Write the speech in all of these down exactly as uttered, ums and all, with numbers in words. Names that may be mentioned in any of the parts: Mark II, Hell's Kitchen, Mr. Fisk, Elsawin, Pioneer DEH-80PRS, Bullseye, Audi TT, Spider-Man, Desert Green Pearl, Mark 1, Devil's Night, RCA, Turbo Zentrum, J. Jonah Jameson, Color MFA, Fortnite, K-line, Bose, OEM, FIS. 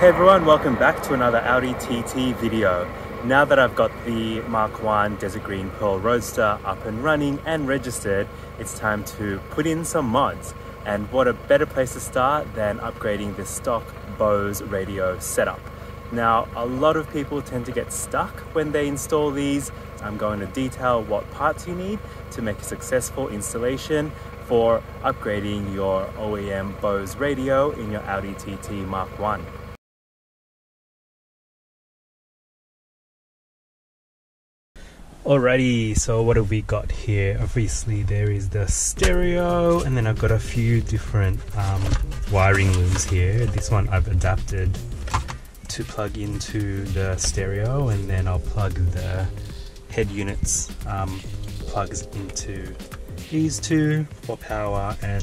Hey everyone, welcome back to another Audi T T video. Now that I've got the Mark one Desert Green Pearl Roadster up and running and registered, it's time to put in some mods. And what a better place to start than upgrading this stock Bose radio setup. Now, a lot of people tend to get stuck when they install these. I'm going to detail what parts you need to make a successful installation for upgrading your O E M Bose radio in your Audi T T Mark one. Alrighty, so what have we got here? Obviously there is the stereo, and then I've got a few different um, wiring looms here. This one I've adapted to plug into the stereo, and then I'll plug the head units um, plugs into these two for power and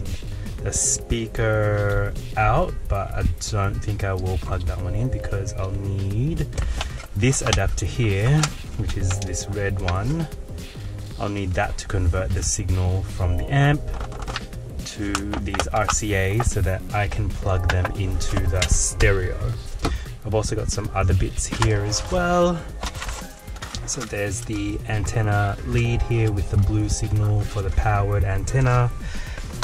the speaker out, but I don't think I will plug that one in because I'll need this adapter here, which is this red one. I'll need that to convert the signal from the amp to these R C As so that I can plug them into the stereo. I've also got some other bits here as well. So there's the antenna lead here with the blue signal for the powered antenna.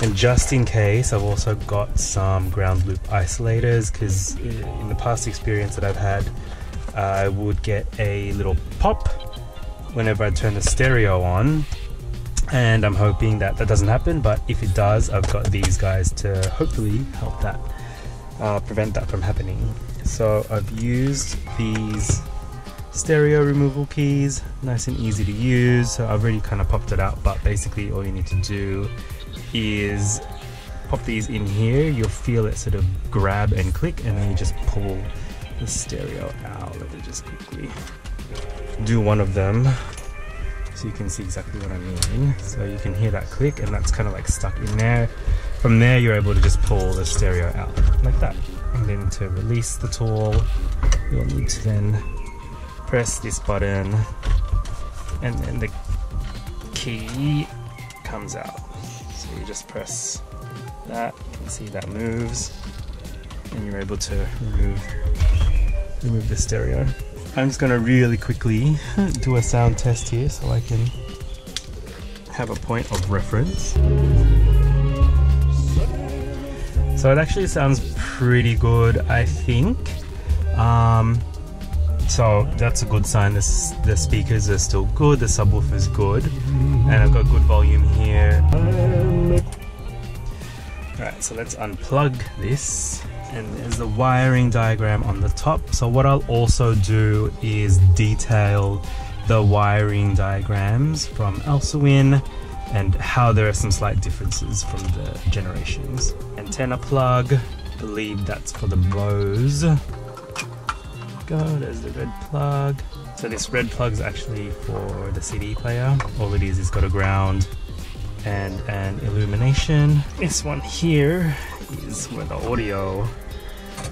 And just in case, I've also got some ground loop isolators, because in the past experience that I've had, I would get a little pop whenever I turn the stereo on, and I'm hoping that that doesn't happen, but if it does, I've got these guys to hopefully help that uh, prevent that from happening. So I've used these stereo removal keys, nice and easy to use. So I've already kind of popped it out, but basically all you need to do is pop these in here. You'll feel it sort of grab and click, and then you just pull the stereo out. Let me just quickly do one of them so you can see exactly what I mean. So you can hear that click, and that's kind of like stuck in there. From there you're able to just pull the stereo out like that, and then to release the tool you'll need to then press this button, and then the key comes out. So you just press that, you can see that moves, and you're able to remove remove the stereo. I'm just gonna really quickly do a sound test here so I can have a point of reference. So it actually sounds pretty good, I think. Um, so that's a good sign. The, the speakers are still good, the subwoofer's good, and I've got good volume here. Alright, so let's unplug this. And there's the wiring diagram on the top. So what I'll also do is detail the wiring diagrams from Elsawin and how there are some slight differences from the generations. Antenna plug, I believe that's for the Bose. There we go, there's the red plug. So this red plug is actually for the C D player. All it is is got a ground and an illumination. This one here is where the audio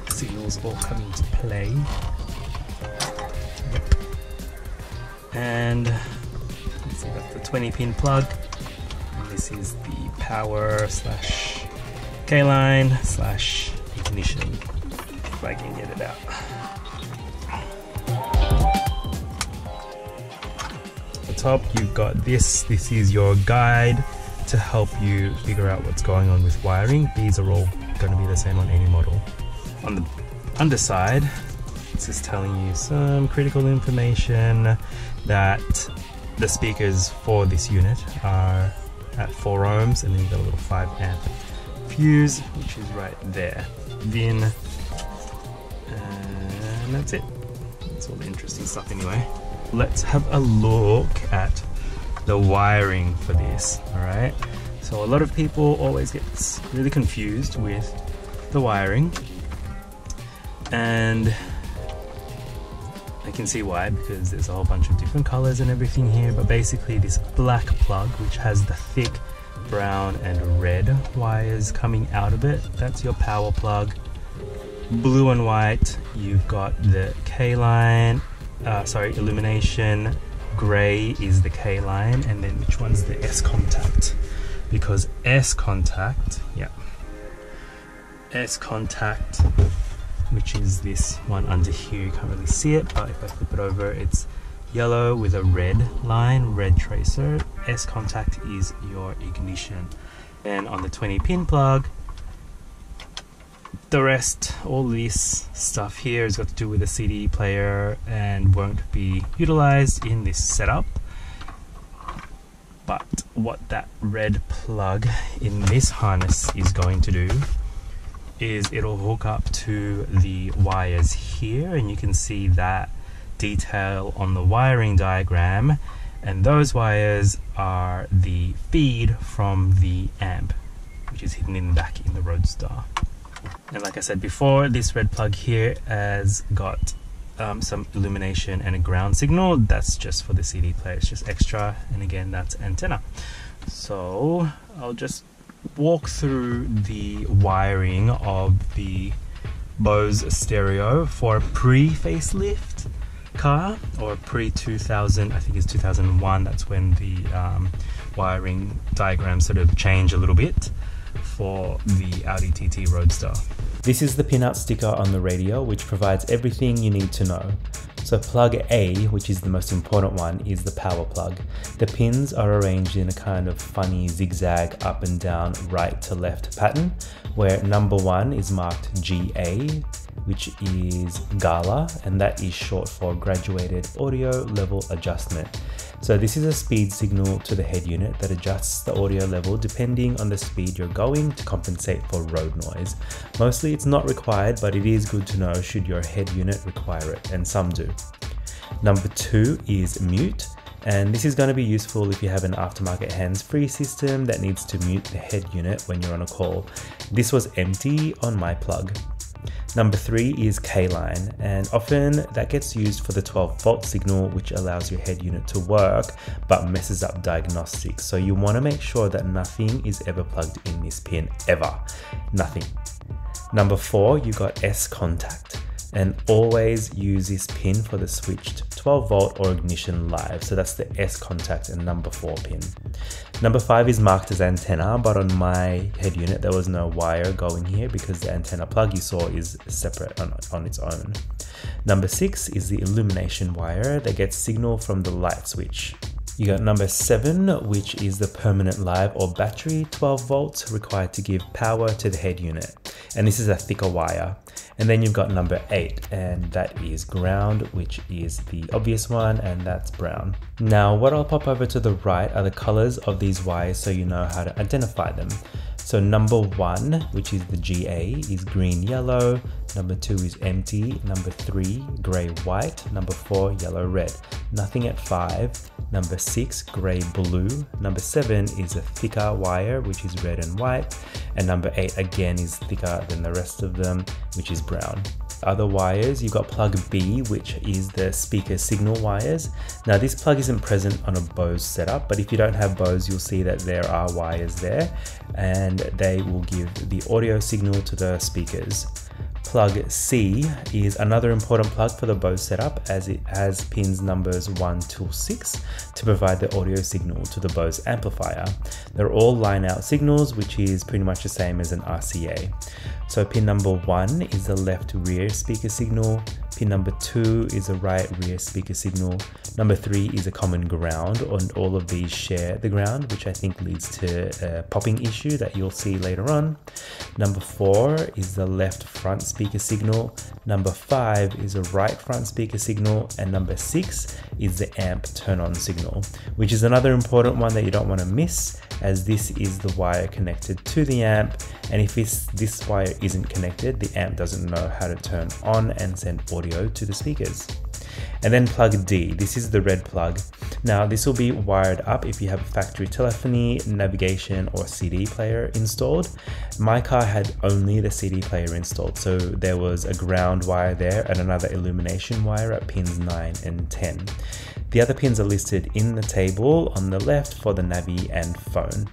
signals all come into play. And let's see, that's the twenty pin plug. And this is the power slash K line slash ignition, if I can get it out. At the top you've got this, this is your guide to help you figure out what's going on with wiring. These are all going to be the same on any model. On the underside, it's just telling you some critical information that the speakers for this unit are at four ohms, and then you've got a little five amp fuse, which is right there. Then, and that's it. That's all the interesting stuff anyway. Let's have a look at the wiring for this. Alright, so a lot of people always get really confused with the wiring, and I can see why, because there's a whole bunch of different colors and everything here. But basically this black plug, which has the thick brown and red wires coming out of it, that's your power plug. Blue and white, you've got the K line, uh, sorry, illumination. Grey is the K line, and then which one's the S contact? Because S contact, yeah, S contact which is this one under here. You can't really see it, but if I flip it over, it's yellow with a red line, red tracer. S contact is your ignition. Then on the twenty pin plug, the rest, all this stuff here has got to do with the C D player and won't be utilized in this setup. But what that red plug in this harness is going to do is it'll hook up to the wires here, and you can see that detail on the wiring diagram, and those wires are the feed from the amp, which is hidden in back in the Roadster. And like I said before, this red plug here has got um, some illumination and a ground signal. That's just for the C D player, it's just extra, and again that's antenna. So I'll just walk through the wiring of the Bose stereo for a pre-facelift car, or pre two thousand, I think it's two thousand one, that's when the um, wiring diagrams sort of change a little bit for the Audi T T Roadster. This is the pinout sticker on the radio, which provides everything you need to know. So plug A, which is the most important one, is the power plug. The pins are arranged in a kind of funny zigzag up and down, right to left pattern, where number one is marked G A, which is Gala, and that is short for Graduated Audio Level Adjustment. So this is a speed signal to the head unit that adjusts the audio level depending on the speed you're going to compensate for road noise. Mostly it's not required, but it is good to know should your head unit require it, and some do. Number two is mute, and this is going to be useful if you have an aftermarket hands-free system that needs to mute the head unit when you're on a call. This was empty on my plug. Number three is K-line, and often that gets used for the twelve volt signal, which allows your head unit to work but messes up diagnostics. So you want to make sure that nothing is ever plugged in this pin, ever. Nothing. Number four, you got S contact, and always use this pin for the switched twelve volt or ignition live. So that's the S contact and number four pin. Number five is marked as antenna, but on my head unit there was no wire going here because the antenna plug you saw is separate on, on its own. Number six is the illumination wire that gets signal from the light switch. You got number seven, which is the permanent live or battery, twelve volts required to give power to the head unit. And this is a thicker wire. And then you've got number eight, and that is ground, which is the obvious one, and that's brown. Now, what I'll pop over to the right are the colors of these wires so you know how to identify them. So number one, which is the G A, is green yellow, number two is empty, number three grey white, number four yellow red, nothing at five, number six grey blue, number seven is a thicker wire which is red and white, and number eight again is thicker than the rest of them, which is brown. Other wires, you've got plug B, which is the speaker signal wires. Now this plug isn't present on a Bose setup, but if you don't have Bose, you'll see that there are wires there, and they will give the audio signal to the speakers. Plug C is another important plug for the Bose setup, as it has pins numbers one to six to provide the audio signal to the Bose amplifier. They're all line out signals, which is pretty much the same as an R C A. So pin number one is the left rear speaker signal, pin number two is a right rear speaker signal, number three is a common ground, and all of these share the ground, which I think leads to a popping issue that you'll see later on. Number four is the left front speaker signal, number five is a right front speaker signal, and number six is the amp turn on signal, which is another important one that you don't want to miss, as this is the wire connected to the amp, and if this, this wire isn't connected, the amp doesn't know how to turn on and send audio to the speakers. And then plug D, this is the red plug. Now this will be wired up if you have factory telephony, navigation or C D player installed. My car had only the C D player installed, so there was a ground wire there and another illumination wire at pins nine and ten. The other pins are listed in the table on the left for the Navi and phone.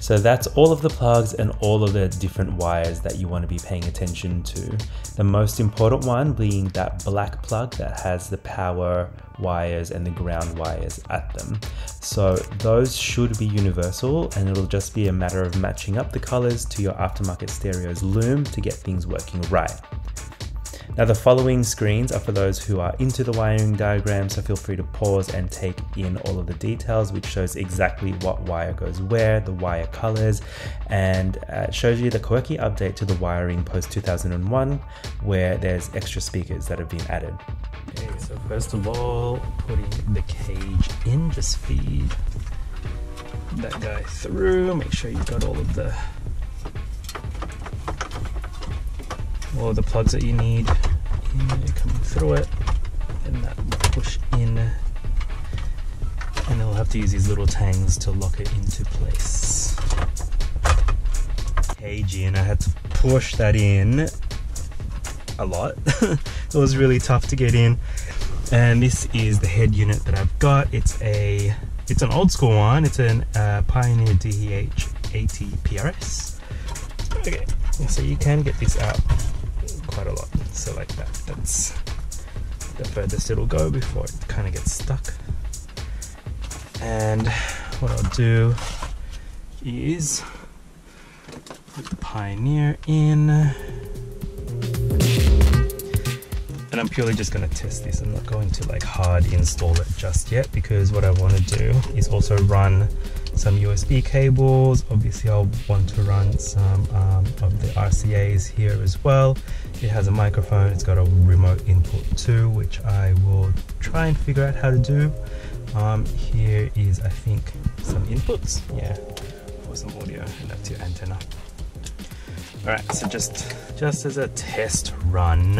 So that's all of the plugs and all of the different wires that you want to be paying attention to. The most important one being that black plug that has the power wires and the ground wires at them. So those should be universal, and it'll just be a matter of matching up the colors to your aftermarket stereo's loom to get things working right. Now the following screens are for those who are into the wiring diagram, so feel free to pause and take in all of the details, which shows exactly what wire goes where, the wire colors, and uh, shows you the quirky update to the wiring post two thousand one, where there's extra speakers that have been added. Okay, so first of all, putting the cage in, just feed that guy through, make sure you've got all of the all of the plugs that you need coming through it, and that will push in, and they'll have to use these little tangs to lock it into place. Cage in, I had to push that in a lot. It was really tough to get in, and this is the head unit that I've got. It's a it's an old school one. It's an uh, Pioneer D E H eighty P R S. Okay, so you can get this out quite a lot. So like that, that's the furthest it'll go before it kind of gets stuck. And what I'll do is put the Pioneer in. And I'm purely just going to test this. I'm not going to like hard install it just yet, because what I want to do is also run some U S B cables. Obviously I'll want to run some um, of the R C As here as well. It has a microphone, it's got a remote input too, which I will try and figure out how to do. Um, here is I think some inputs, yeah, for some audio, and that's your antenna. Alright, so just, just as a test run,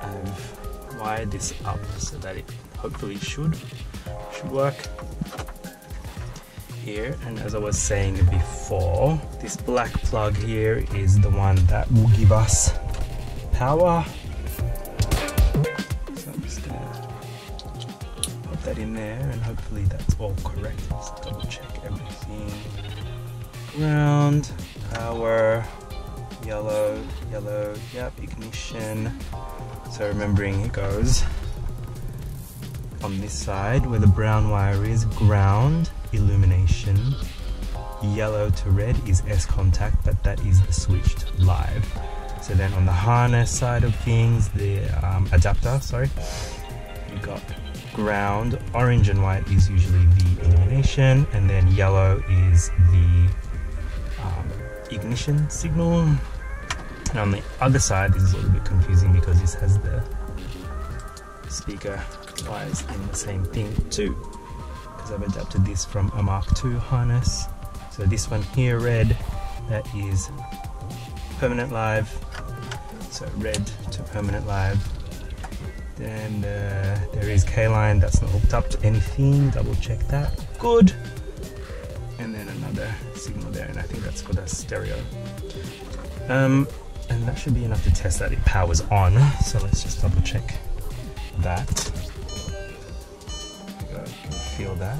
I've wired this up so that it hopefully should should work here. And as I was saying before, this black plug here is the one that will give us power, so I'm just gonna put that in there, and hopefully that's all correct. Let's double check everything. Ground, power, yellow, yellow, yep, ignition. So remembering, it goes on this side where the brown wire is ground, illumination, yellow to red is S contact, but that is the switched live. So then on the harness side of things, the um, adapter, sorry, you've got ground, orange and white is usually the illumination, and then yellow is the um, ignition signal. And on the other side, this is a little bit confusing because this has the speaker wires in the same thing too, because I've adapted this from a Mark two harness. So this one here, red, that is permanent live, so red to permanent live. Then uh, there is K-line, that's not hooked up to anything, double check that, good. And then another signal there, and I think that's for the stereo. Um, And that should be enough to test that it powers on. So let's just double check that. There we go. You can feel that.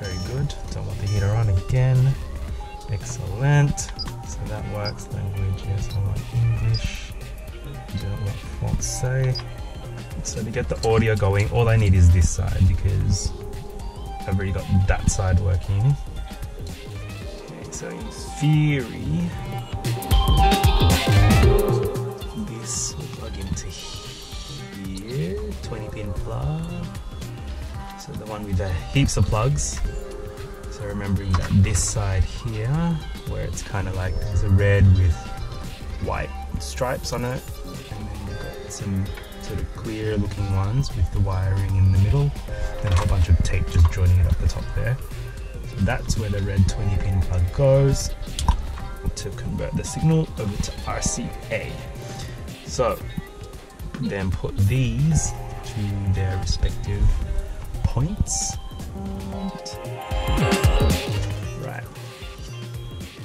Very good. Don't want the heater on again. Excellent. So that works. Language, yes, I want English. I don't want Francais. So to get the audio going, all I need is this side, because I've already got that side working. Okay, so in theory, this will plug into here, twenty pin plug, so the one with the heaps of plugs. So remembering that this side here, where it's kind of like there's a red with white stripes on it, and then we've got some sort of clear looking ones with the wiring in the middle, and a whole bunch of tape just joining it up the top there. So that's where the red twenty pin plug goes to convert the signal over to R C A. So then put these to their respective points. Right.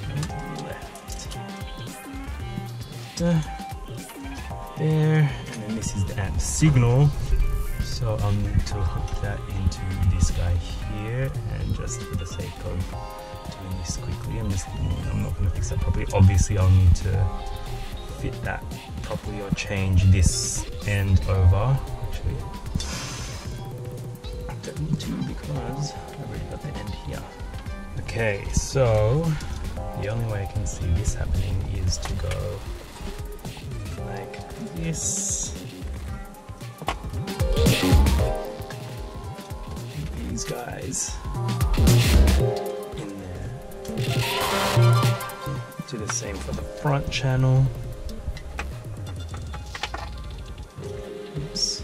And left. There. And then this is the amp signal. So I'll need to hook that into this guy here, and just for the sake of doing this quickly, I'm just I'm not going to fix that properly. Obviously I'll need to fit that properly or change this end over. Actually I don't need to, because I've already got the end here. Okay, so the only way I can see this happening is to go Yes. Get these guys in there. Do the same for the front channel. Oops.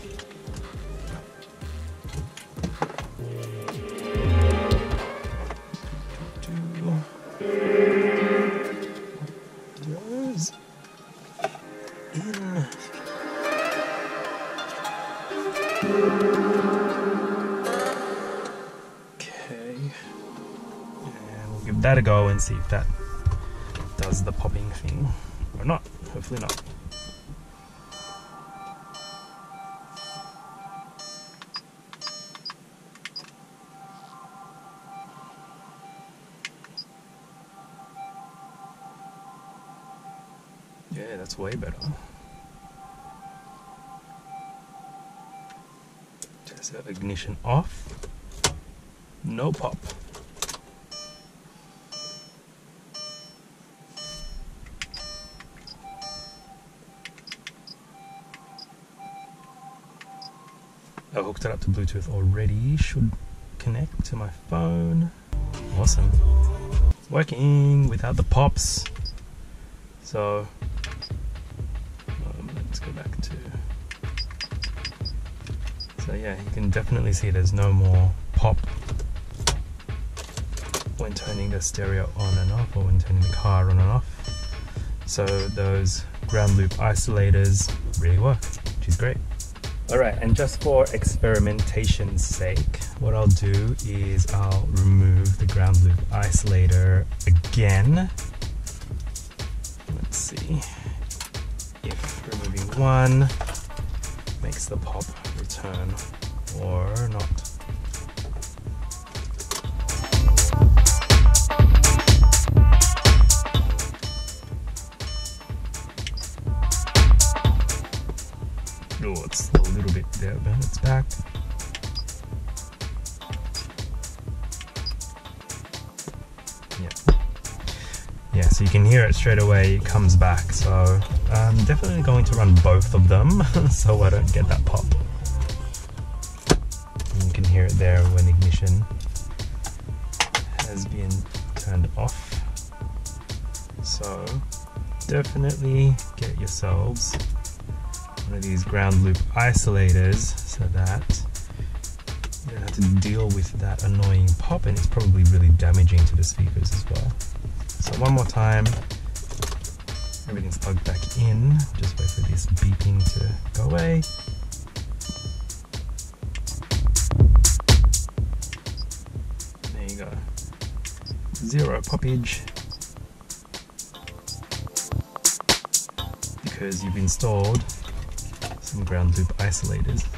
That a go and see if that does the popping thing or not. Hopefully not. Yeah, that's way better. Just have ignition off. No pop. I've hooked it up to Bluetooth already, should connect to my phone. Awesome. It's working without the pops. So, um, let's go back to... So yeah, you can definitely see there's no more pop when turning the stereo on and off, or when turning the car on and off. So those ground loop isolators really work, which is great. Alright, and just for experimentation's sake, what I'll do is I'll remove the ground loop isolator again. Let's see if removing one makes the pop return or not. Oh, it's a little bit there, but it's back. Yeah. Yeah, so you can hear it straight away, it comes back. So I'm definitely going to run both of them so I don't get that pop. And you can hear it there when ignition has been turned off. So definitely get yourselves one of these ground loop isolators so that you don't have to deal with that annoying pop, and it's probably really damaging to the speakers as well. So one more time, everything's plugged back in, just wait for this beeping to go away. There you go, zero poppage, because you've installed ground loop isolators.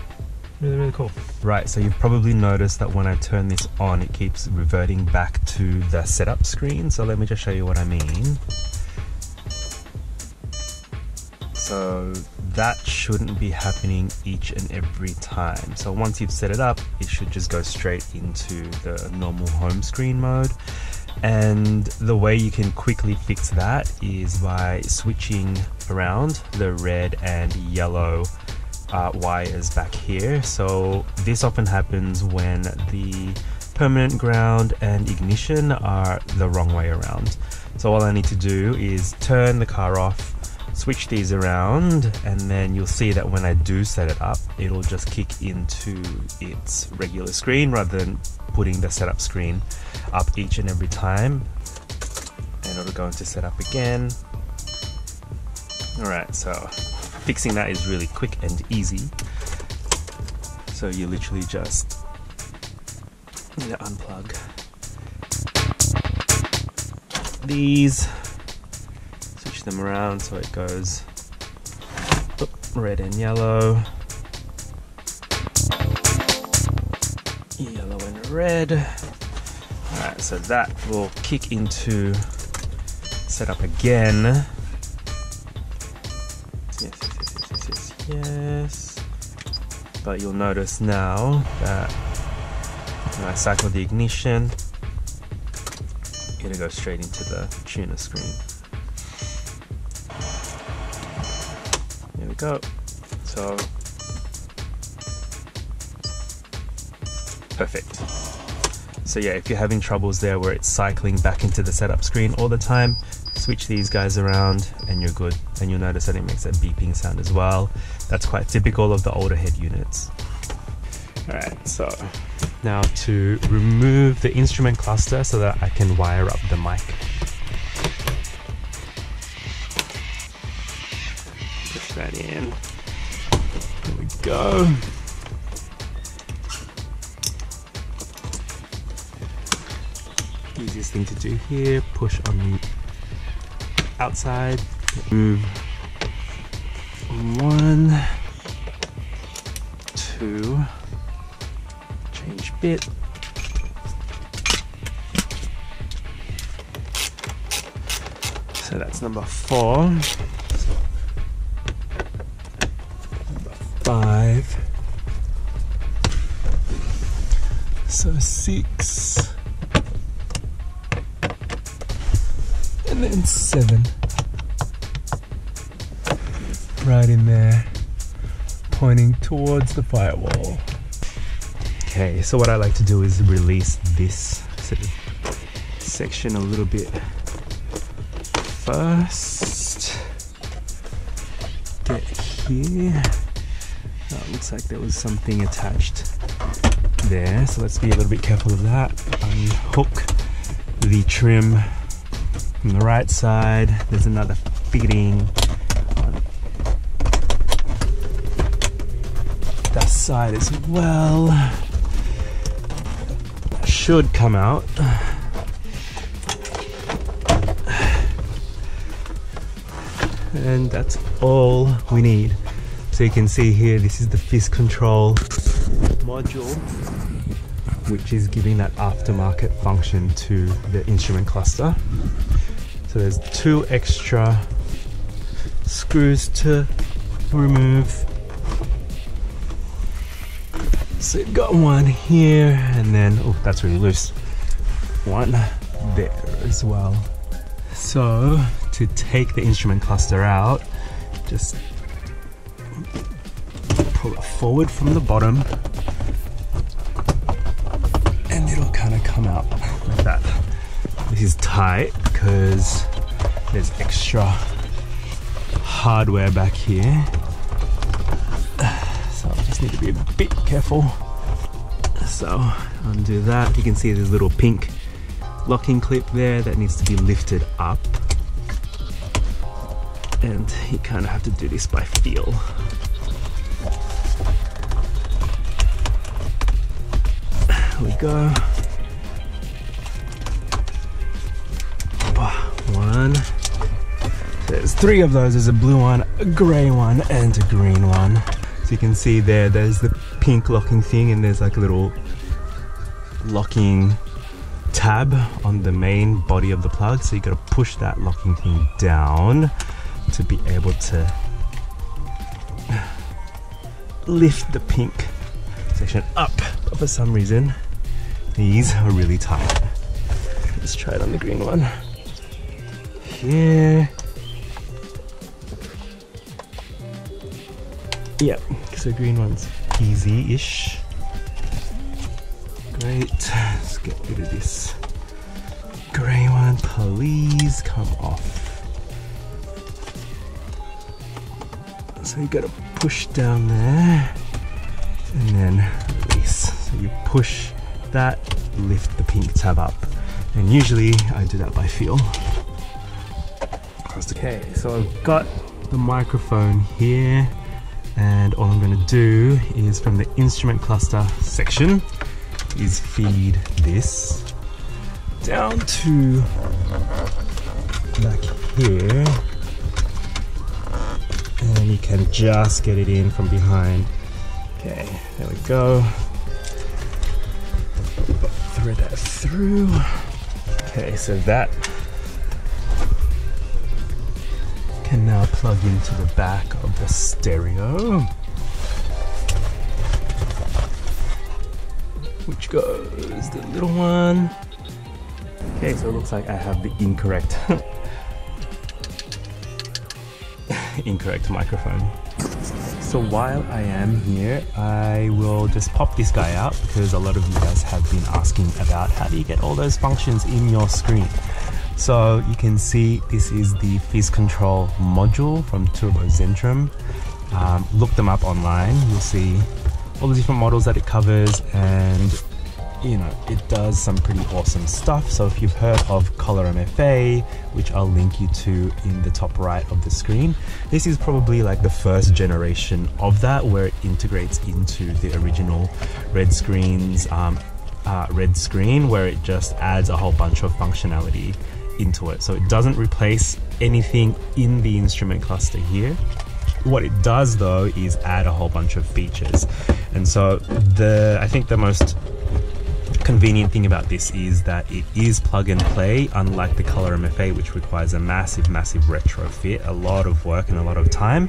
Really, really cool. Right, so you've probably noticed that when I turn this on, it keeps reverting back to the setup screen. So let me just show you what I mean. So that shouldn't be happening each and every time. So once you've set it up, it should just go straight into the normal home screen mode. And the way you can quickly fix that is by switching around the red and yellow uh, wires back here. So this often happens when the permanent ground and ignition are the wrong way around. So all I need to do is turn the car off, switch these around, and then you'll see that when I do set it up, it'll just kick into its regular screen rather than putting the setup screen up each and every time. And it'll go into setup again. Alright, so fixing that is really quick and easy. So you literally just need to unplug these, switch them around so it goes red and yellow, yellow and red. Alright, so that will kick into setup again. Yes, yes, yes, yes, yes, yes, yes. But you'll notice now that when I cycle the ignition, it'll go straight into the tuner screen. There we pick up. So perfect. So yeah, if you're having troubles there where it's cycling back into the setup screen all the time, switch these guys around and you're good. And you'll notice that it makes that beeping sound as well. That's quite typical of the older head units. Alright, so now to remove the instrument cluster so that I can wire up the mic. Push that in. There we go. Easiest thing to do here, push on the outside, move one, two, change bit, so that's number four, number five, so six, and then seven, right in there, pointing towards the firewall. Okay, so what I like to do is release this sort of section a little bit first. Get here. Oh, it looks like there was something attached there, so let's be a little bit careful of that. Unhook the trim. On the right side, there's another fitting on that side as well. That should come out. And that's all we need. So you can see here, this is the F I S control module, which is giving that aftermarket function to the instrument cluster. So there's two extra screws to remove. So you've got one here and then, oh, that's really loose. One there as well. So to take the instrument cluster out, just pull it forward from the bottom and it'll kind of come out like that. This is tight, because there's extra hardware back here, so I just need to be a bit careful. So undo that. You can see this little pink locking clip there that needs to be lifted up, and you kind of have to do this by feel. There we go. There's three of those. There's a blue one, a grey one, and a green one. So you can see there, there's the pink locking thing, and there's like a little locking tab on the main body of the plug. So you gotta push that locking thing down to be able to lift the pink section up. But for some reason, these are really tight. Let's try it on the green one. Yeah. Yeah, so green one's easy-ish. Great. Let's get rid of this grey one. Please come off. So you gotta push down there and then release. So you push that, lift the pink tab up. And usually I do that by feel. Okay, so I've got the microphone here, and all I'm going to do is, from the instrument cluster section, is feed this down to back here, and you can just get it in from behind. Okay, there we go. Thread that through. Okay, so that can now plug into the back of the stereo, which goes the little one. Okay, so it looks like I have the incorrect incorrect microphone. So while I am here, I will just pop this guy out because a lot of you guys have been asking about how do you get all those functions in your screen. So you can see this is the F I S control module from Turbo Zentrum. Um, look them up online, you'll see all the different models that it covers, and you know, it does some pretty awesome stuff. So if you've heard of Color M F A, which I'll link you to in the top right of the screen, this is probably like the first generation of that, where it integrates into the original red screens, um, uh, red screen, where it just adds a whole bunch of functionality into it. So it doesn't replace anything in the instrument cluster here. What it does though is add a whole bunch of features. And so the, I think the most convenient thing about this is that it is plug and play, unlike the Color M F A, which requires a massive, massive retrofit, a lot of work and a lot of time.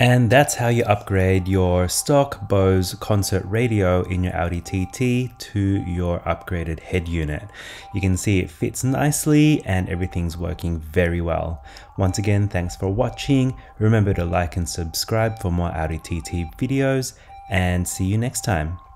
And that's how you upgrade your stock Bose concert radio in your Audi T T to your upgraded head unit. You can see it fits nicely and everything's working very well. Once again, thanks for watching. Remember to like and subscribe for more Audi T T videos, and see you next time.